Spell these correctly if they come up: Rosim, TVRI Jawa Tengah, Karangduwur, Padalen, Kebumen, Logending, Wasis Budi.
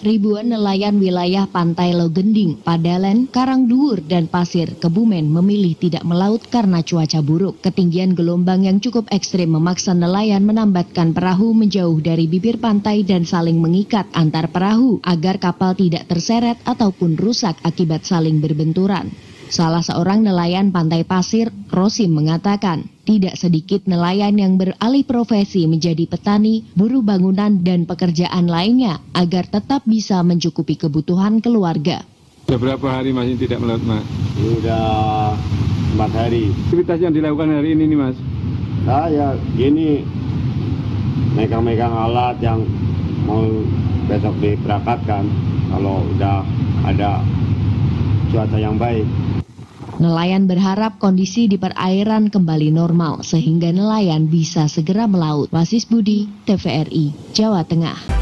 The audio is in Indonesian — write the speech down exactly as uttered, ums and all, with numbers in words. ribuan nelayan wilayah pantai Logending, Padalen, Karangduwur, dan Pasir Kebumen memilih tidak melaut karena cuaca buruk. Ketinggian gelombang yang cukup ekstrim memaksa nelayan menambatkan perahu menjauh dari bibir pantai dan saling mengikat antar perahu agar kapal tidak terseret ataupun rusak akibat saling berbenturan. Salah seorang nelayan pantai Pasir, Rosim, mengatakan tidak sedikit nelayan yang beralih profesi menjadi petani, buruh bangunan, dan pekerjaan lainnya agar tetap bisa mencukupi kebutuhan keluarga. Sudah berapa hari masih tidak melaut, Mas? Sudah empat hari. Aktivitas yang dilakukan hari ini, nih, Mas? Nah, ya gini, megang-megang alat yang mau besok diberangkatkan kalau udah ada cuaca yang baik. Nelayan berharap kondisi di perairan kembali normal sehingga nelayan bisa segera melaut. Wasis Budi, T V R I, Jawa Tengah.